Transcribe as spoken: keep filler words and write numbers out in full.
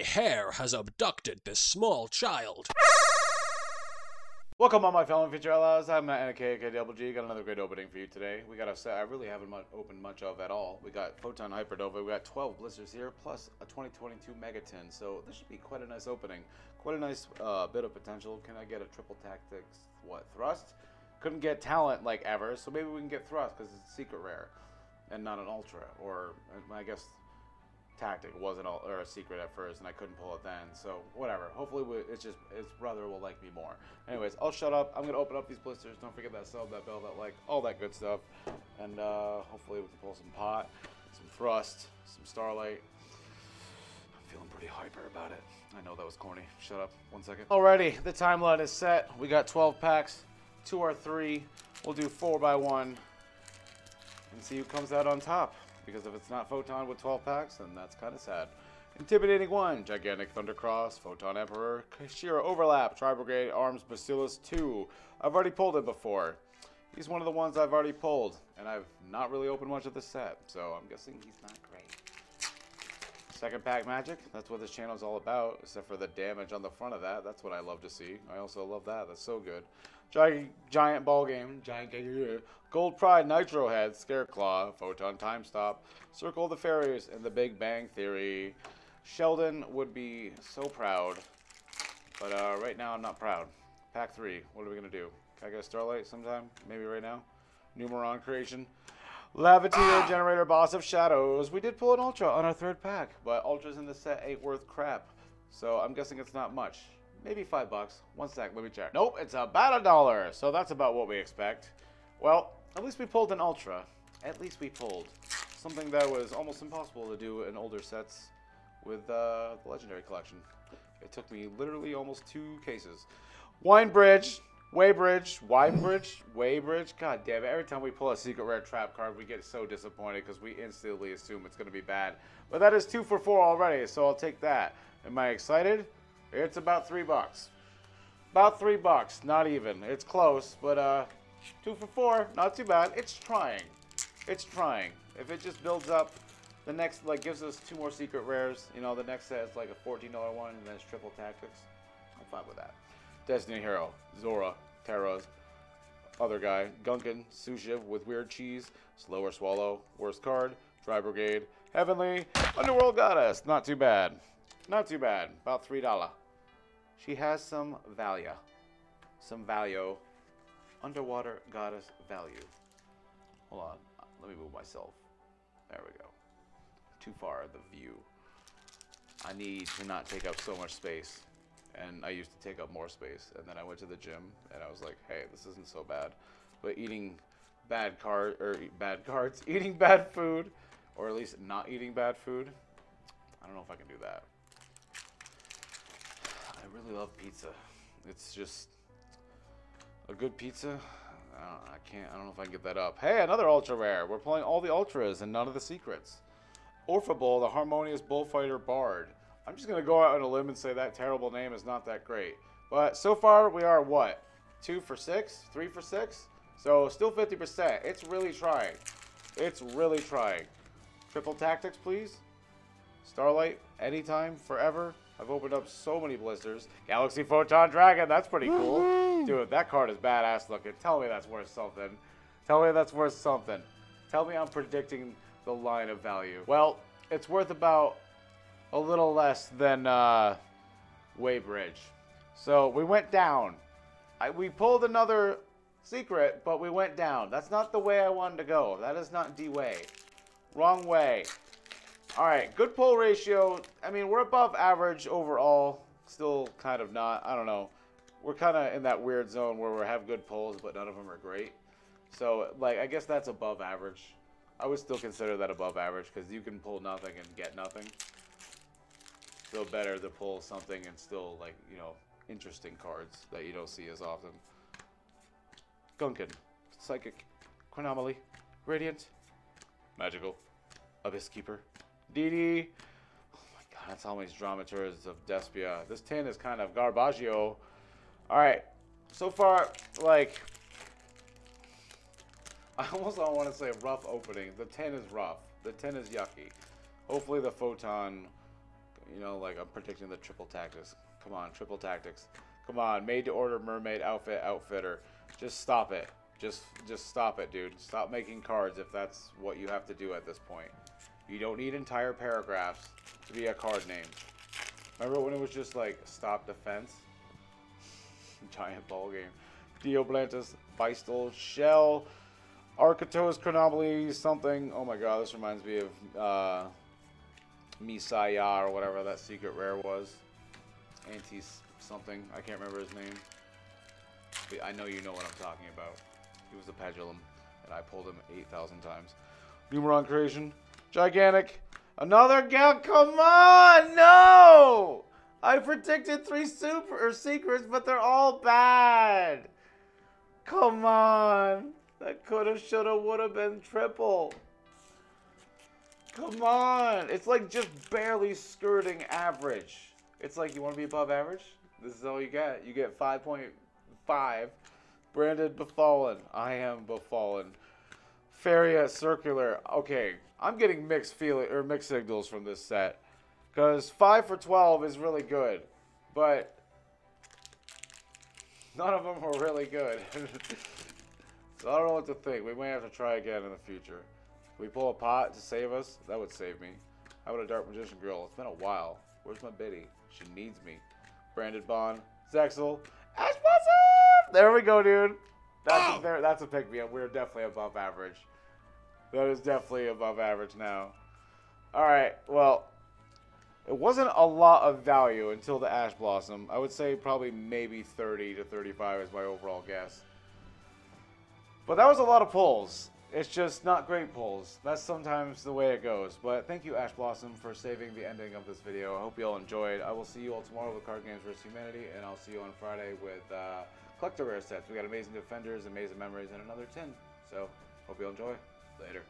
my hair has abducted this small child. Welcome on my fellow feature allies. I'm Matt N K K Double G. Got another great opening for you today. We got a set I really haven't much, opened much of at all. We got Photon Hypernova. We got twelve blisters here, plus a twenty twenty-two Megaton. So this should be quite a nice opening. Quite a nice uh, bit of potential. Can I get a Triple Tactics, what, Thrust? Couldn't get talent like ever, so maybe we can get Thrust because it's a secret rare and not an ultra. Or I guess Tactic wasn't all, or a secret at first, and I couldn't pull it then, so whatever. Hopefully we, it's just his brother will like me more. Anyways, I'll shut up. I'm gonna open up these blisters. Don't forget that sub, that bell, that like, all that good stuff, and uh, hopefully we can pull some pot, some Thrust, some Starlight. I'm feeling pretty hyper about it. I know that was corny. Shut up. One second. Alrighty, the timeline is set. We got twelve packs, two or three. We'll do four by one, and see who comes out on top. Because if it's not Photon with twelve packs, then that's kind of sad. Intimidating One, Gigantic Thundercross, Photon Emperor, Kashira Overlap, Tri-Brigade Arms, Bacillus two. I've already pulled it before. He's one of the ones I've already pulled, and I've not really opened much of the set, so I'm guessing he's not great. Second pack magic, that's what this channel is all about, except for the damage on the front of that. That's what I love to see. I also love that. That's so good. Giant, giant ball game, giant gold pride, Nitro Head, Scare Claw, Photon Time Stop, Circle of the Fairies, and the Big Bang Theory. Sheldon would be so proud, but uh, right now I'm not proud. Pack three. What are we gonna do? Can I get a Starlight sometime? Maybe right now. Numeron Creation, Lavatier ah! Generator, Boss of Shadows. We did pull an Ultra on our third pack, but Ultras in the set ain't worth crap, so I'm guessing it's not much. Maybe five bucks. One sec, let me check. Nope, it's about a dollar. So that's about what we expect. Well, at least we pulled an ultra. At least we pulled something that was almost impossible to do in older sets with uh, the Legendary Collection. It took me literally almost two cases. Waybridge, Waybridge, Waybridge, Waybridge. God damn it! Every time we pull a secret rare trap card, we get so disappointed because we instantly assume it's going to be bad. But that is two for four already, so I'll take that. Am I excited? It's about three bucks. About three bucks, not even. It's close, but uh, two for four, not too bad. It's trying. It's trying. If it just builds up, the next, like, gives us two more secret rares. You know, the next set is like a fourteen dollar one, and then it's Triple Tactics. I'm fine with that. Destiny Hero, Zora, Terra's, other guy, Gunkin, Sushiv with weird cheese, Slower Swallow, worst card, Tri-Brigade, Heavenly, Underworld Goddess, not too bad. Not too bad. About three dollars. She has some value. Some value. Underwater Goddess value. Hold on. Let me move myself. There we go. Too far the view. I need to not take up so much space. And I used to take up more space. And then I went to the gym and I was like, hey, this isn't so bad. But eating bad card or bad cards, eating bad food, or at least not eating bad food. I don't know if I can do that. I really love pizza. It's just a good pizza. I don't, I can't. I don't know if I can get that up. Hey, another ultra rare. We're playing all the ultras and none of the secrets. Orphable the Harmonious Bullfighter Bard. I'm just gonna go out on a limb and say that terrible name is not that great. But so far we are what, two for six, three for six. So still fifty percent. It's really trying. It's really trying. Triple Tactics, please. Starlight, anytime, forever. I've opened up so many blisters. Galaxy Photon Dragon, that's pretty cool. Dude, that card is badass looking. Tell me that's worth something. Tell me that's worth something. Tell me I'm predicting the line of value. Well, it's worth about a little less than uh, Waybridge. So we went down. I, we pulled another secret, but we went down. That's not the way I wanted to go. That is not the way. Wrong way. All right, good pull ratio. I mean, we're above average overall. Still kind of not. I don't know. We're kind of in that weird zone where we have good pulls, but none of them are great. So, like, I guess that's above average. I would still consider that above average because you can pull nothing and get nothing. Still better to pull something and still, like, you know, interesting cards that you don't see as often. Gunkin, Psychic, Chronomaly, Radiant, Magical, Abyss Keeper. D D. Oh my god, that's how many dramateurs of Despia. This tin is kind of garbaggio. Alright, so far, like, I almost don't want to say rough opening. The tin is rough. The tin is yucky. Hopefully the Photon you know, like I'm predicting the Triple Tactics. Come on, Triple Tactics. Come on, made to order mermaid outfit outfitter. Just stop it. Just just stop it, dude. Stop making cards if that's what you have to do at this point. You don't need entire paragraphs to be a card name. Remember when it was just like stop defense? Giant ball game. Dioblantis, Beistel, Shell, Arctos, Chronomaly, something. Oh my god, this reminds me of uh, Misaya or whatever that secret rare was. Anti something. I can't remember his name. But I know you know what I'm talking about. He was a Pendulum, and I pulled him eight thousand times. Numeron Creation, Gigantic. Another gal. Come on, no! I predicted three super or secrets, but they're all bad. Come on. That coulda, shoulda, woulda been triple. Come on. It's like just barely skirting average. It's like you want to be above average? This is all you get. You get five point five. Branded Befallen. I am Befallen. Feria Circular. Okay. I'm getting mixed feeling or mixed signals from this set. Because five for twelve is really good, but none of them were really good. So I don't know what to think. We may have to try again in the future. Can we pull a pot to save us? That would save me. How about a Dark Magician Girl? It's been a while. Where's my biddy? She needs me. Branded Bond. Zexel. Ash Blossom! There we go, dude. That's, oh. a, that's a pick-me up. We're definitely above average. That is definitely above average now. Alright, well... It wasn't a lot of value until the Ash Blossom. I would say probably maybe thirty to thirty-five is my overall guess. But that was a lot of pulls. It's just not great pulls. That's sometimes the way it goes. But thank you, Ash Blossom, for saving the ending of this video. I hope you all enjoyed. I will see you all tomorrow with Card Games versus. Humanity, and I'll see you on Friday with uh, Collector Rare Sets. We got Amazing Defenders, Amazing Memories, and another ten. So, hope you all enjoy. Later.